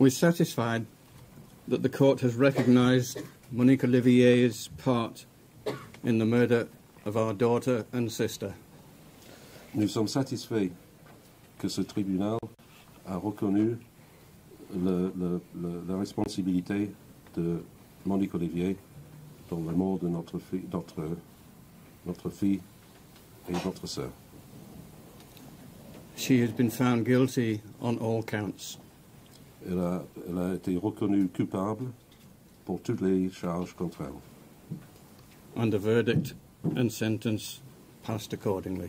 We're satisfied that the court has recognised Monique Olivier's part in the murder of our daughter and sister. Nous sommes satisfaits que ce tribunal a reconnu la responsabilité de Monique Olivier dans la mort de notre fille et notre sœur. She has been found guilty on all counts. Elle a été reconnue coupable pour toutes les charges contre elle. And the verdict and sentence passed accordingly.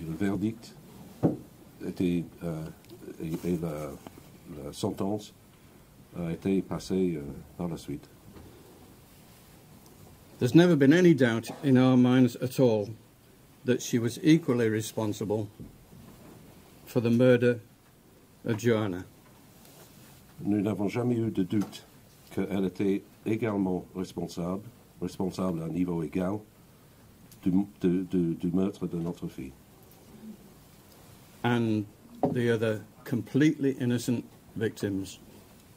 Et le verdict était, et la sentence a été passée par la suite. There's never been any doubt in our minds at all that she was equally responsible for the murder of Joanna. Nous n'avons jamais eu de doute qu'elle était également responsable à un niveau égal du meurtre de notre fille. And the other completely innocent victims.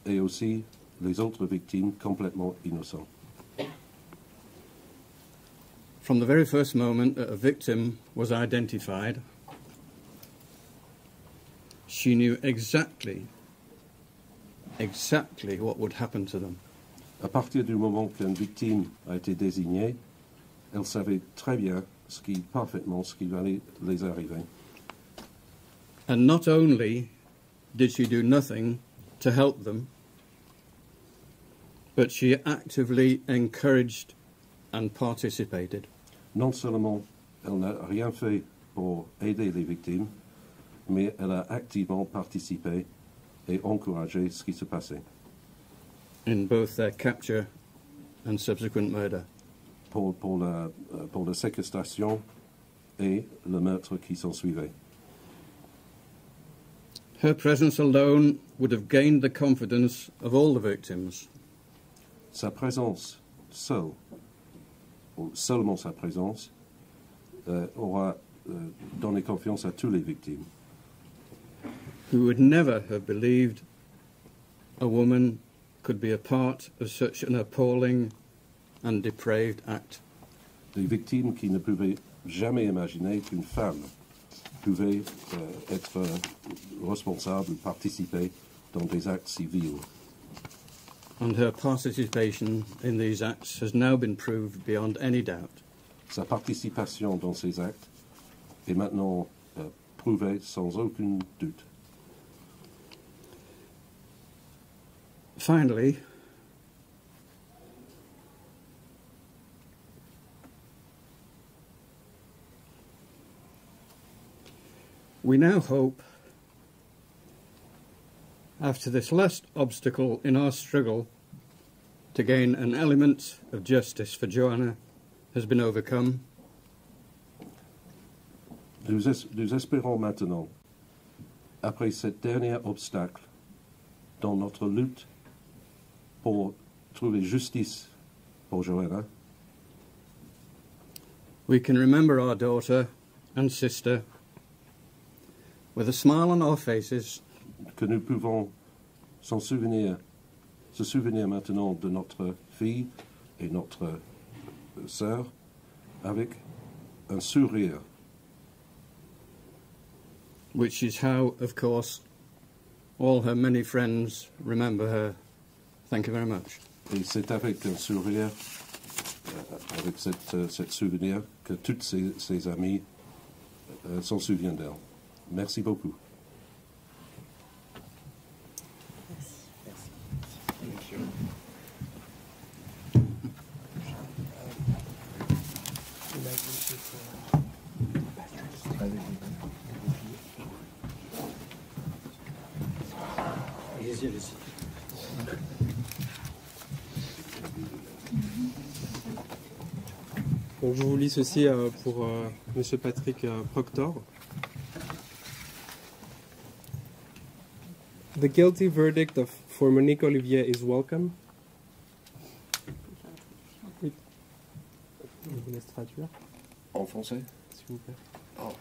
Et aussi les autres victimes complètement innocentes. From the very first moment that a victim was identified, she knew exactly what would happen to them. À partir du moment qu'une victime a été désignée, elle savait très bien parfaitement ce qui allait les arriver. And not only did she do nothing to help them, but she actively encouraged and participated. Non seulement elle n'a rien fait pour aider les victimes, mais elle a activement participé et encouragé ce qui se passait. In both their capture and subsequent murder. Pour la séquestration et le meurtre qui s'en suivait. Her presence alone would have gained the confidence of all the victims. Sa présence seule, seulement sa présence, aura donné confiance à tous les victimes. Who would never have believed a woman could be a part of such an appalling and depraved act. Des victimes qui ne pouvaient jamais imaginer qu'une femme pouvait être responsable, participer dans des actes si vils. And her participation in these acts has now been proved beyond any doubt. Sa participation dans ces actes est maintenant prouvée sans aucun doute. Finally, we now hope, after this last obstacle in our struggle to gain an element of justice for Joanna has been overcome. Nous espérons maintenant, après ce dernier obstacle dans notre lutte pour trouver justice pour Joanna, we can remember our daughter and sister with a smile on our faces. Que nous pouvons se souvenir maintenant de notre fille et notre sœur avec un sourire. Which is how, of course, all her many friends remember her. Thank you very much. Et c'est avec un sourire, avec cette souvenir, que toutes ses amies s'en souviennent d'elle. Merci beaucoup. Donc je vous lis ceci pour Monsieur Patrick Proctor. The guilty verdict for Monique Olivier is welcome. Oui. Je vous laisse traduire. En français, s'il vous plaît. Oh.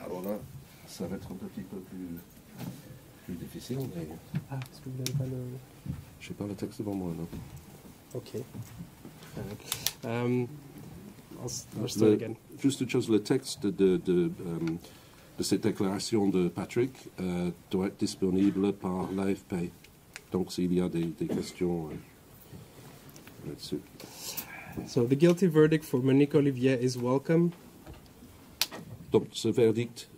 Alors là, ça va être un petit peu plus. plus difficile. Mais... Ah, parce que vous n'avez pas le... Je n'ai pas le texte devant moi, non. OK. I'll start again. Juste chose, le texte de cette déclaration de Patrick doit être disponible par l'AFP. Donc, s'il y a des questions là-dessus. So, the guilty verdict for Monique Olivier is welcome. Donc, ce verdict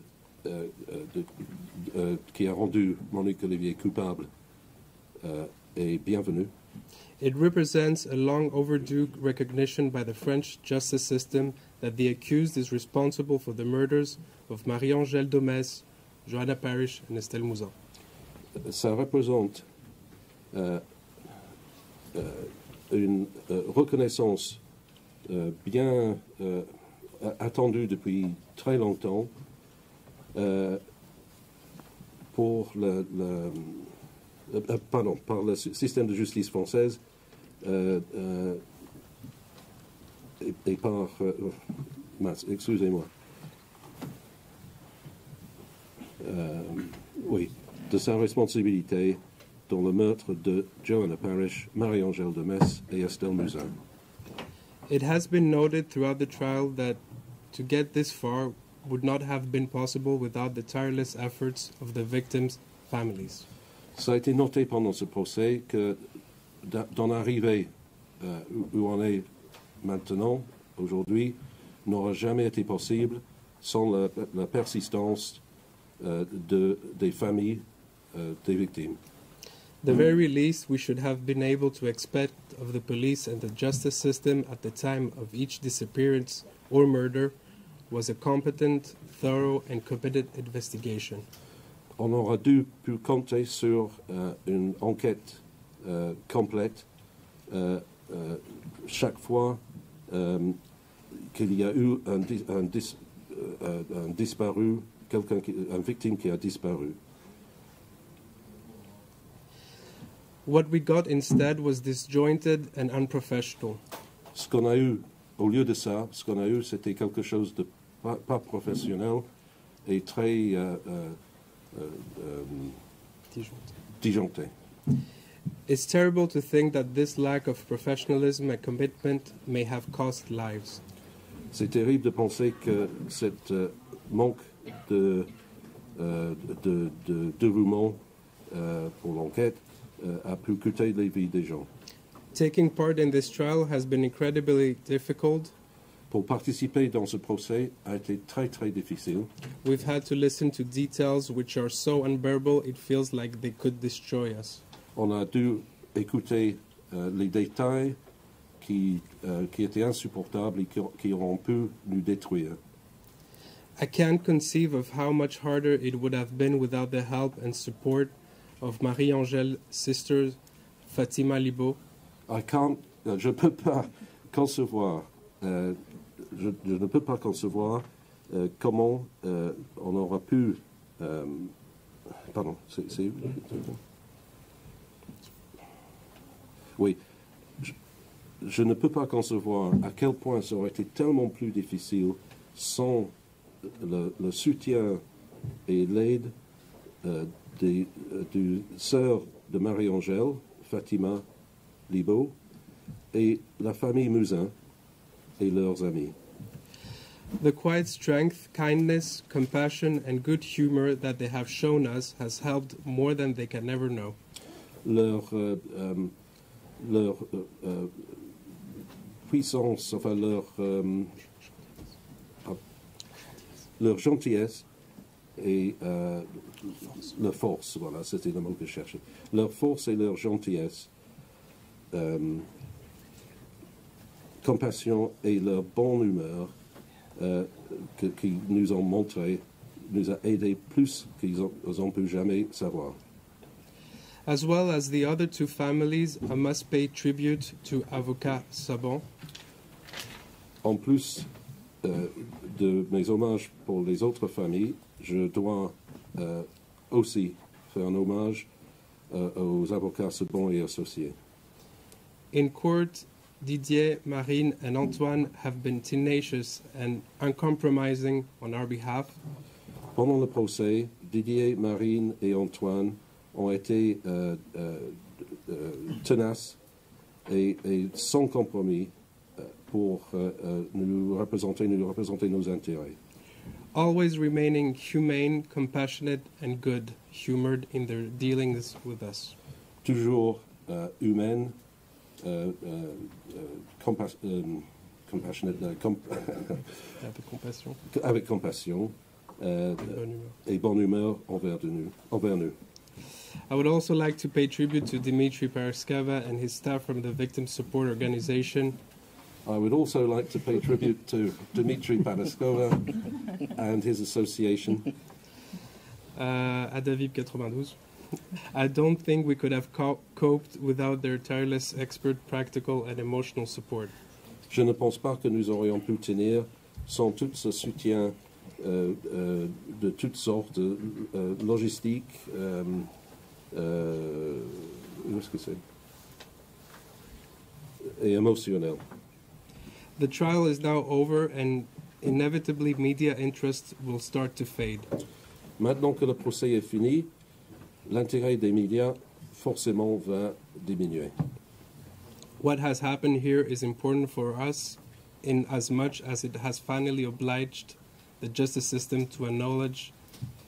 qui a rendu Monique Olivier coupable est bienvenu. It represents a long overdue recognition by the French justice system that the accused is responsible for the murders of Marie-Angèle Domès, Joanna Parrish and Estelle Mouzin. Ça représente une reconnaissance bien attendue depuis très longtemps pour par le système de justice française et par... excusez-moi. Oui, de sa responsabilité dans le meurtre de Joanna Parrish, Marie-Angèle Domès et Estelle Mouzin. It has been noted throughout the trial that to get this far would not have been possible without the tireless efforts of the victims' families. Ça a été noté pendant ce procès que d'en arriver où on est maintenant, aujourd'hui, n'aurait jamais été possible sans la persistance des familles des victimes. The very least we should have been able to expect of the police and the justice system at the time of each disappearance or murder was a competent, thorough and committed investigation. On aurait dû compter sur une enquête complète chaque fois qu'il y a eu un disparu, une victime qui a disparu. What we got instead was disjointed and unprofessional. Ce qu'on a eu, au lieu de ça, ce qu'on a eu, c'était quelque chose de pas professionnel et très... disjoncté. It's terrible to think that this lack of professionalism and commitment may have cost lives. C'est terrible de penser que cette manque de dévouement pour l'enquête a pu coûter les vies des gens. Taking part in this trial has been incredibly difficult. Pour participer dans ce procès a été très difficile. We've had to listen to details which are so unbearable it feels like they could destroy us. On a dû écouter les détails qui étaient insupportables et qui auront pu nous détruire. I can't conceive of how much harder it would have been without the help and support of Marie-Angèle's sister Fatima Libaud. Je ne peux pas concevoir. Je ne peux pas concevoir comment on aura pu... pardon, c'est... Oui, je ne peux pas concevoir à quel point ça aurait été tellement plus difficile sans le soutien et l'aide des sœurs de Marie-Angèle, Fatima Libaud, et la famille Mouzin. Et leurs amis. The quiet strength, kindness, compassion and good humor that they have shown us has helped more than they can ever know. Leur puissance, enfin leur gentillesse et leur force, voilà, c'était le mot que je cherchais. Leur force et leur gentillesse. Compassion et leur bonne humeur qui nous ont montré, nous a aidé plus qu'ils n'ont pu jamais savoir. As well as the other two families, I must pay tribute to Avocat Sabon. En plus de mes hommages pour les autres familles, je dois aussi faire un hommage aux avocats Sabon et associés. In court, Didier, Marine and Antoine have been tenacious and uncompromising on our behalf. Pendant le procès, Didier, Marine et Antoine ont été tenaces et sans compromis pour nous représenter nos intérêts. Always remaining humane, compassionate and good-humored in their dealings with us. Toujours humaine, avec compassion et bonne humeur envers nous. I would also like to pay tribute to Dimitri Paraskova and his staff from the Victim Support Organization. I would also like to pay tribute to Dimitri Paraskova and his association. Adavip 92. I don't think we could have coped without their tireless, expert, practical and emotional support. Je ne pense pas que nous aurions pu tenir sans tout ce soutien de toutes sortes, logistique, où est-ce que c'est? Et émotionnel. The trial is now over and inevitably media interest will start to fade. Maintenant que le procès est fini, l'intérêt des médias forcément va diminuer. What has happened here is important for us in as much as it has finally obliged the justice system to acknowledge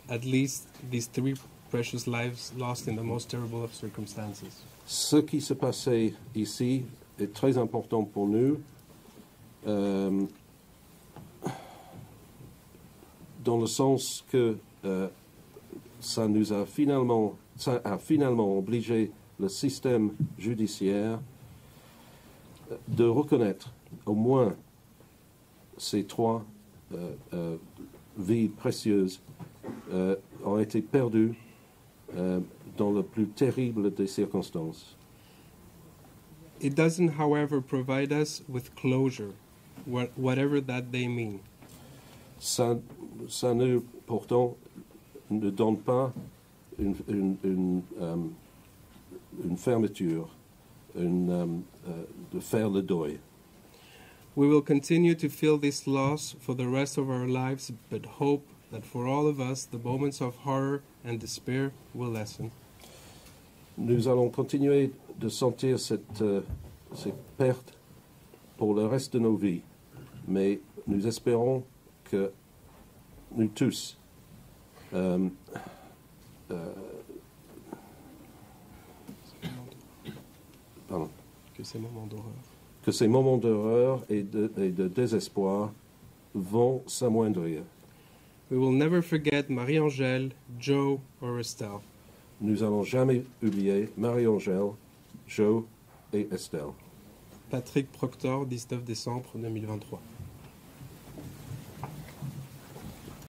at least these three precious lives lost in the most terrible of circumstances. Ce qui se passait ici est très important pour nous. Dans le sens que ça a finalement obligé le système judiciaire de reconnaître au moins ces trois vies précieuses ont été perdues dans le plus terrible des circonstances. It doesn't, however, provide us with closure, whatever that they mean. Ça ne pourtant ne donne pas une fermeture, de faire le deuil. We will continue to feel this loss for the rest of our lives, but hope that for all of us the moments of horror and despair will lessen. Nous allons continuer de sentir cette perte pour le reste de nos vies, mais nous espérons que nous tous que ces moments d'horreur et de désespoir vont s'amoindrir. We will never forget Marie-Angèle, Joe or Estelle. Nous allons jamais oublier Marie-Angèle, Joe et Estelle. Patrick Proctor, 19 décembre 2023.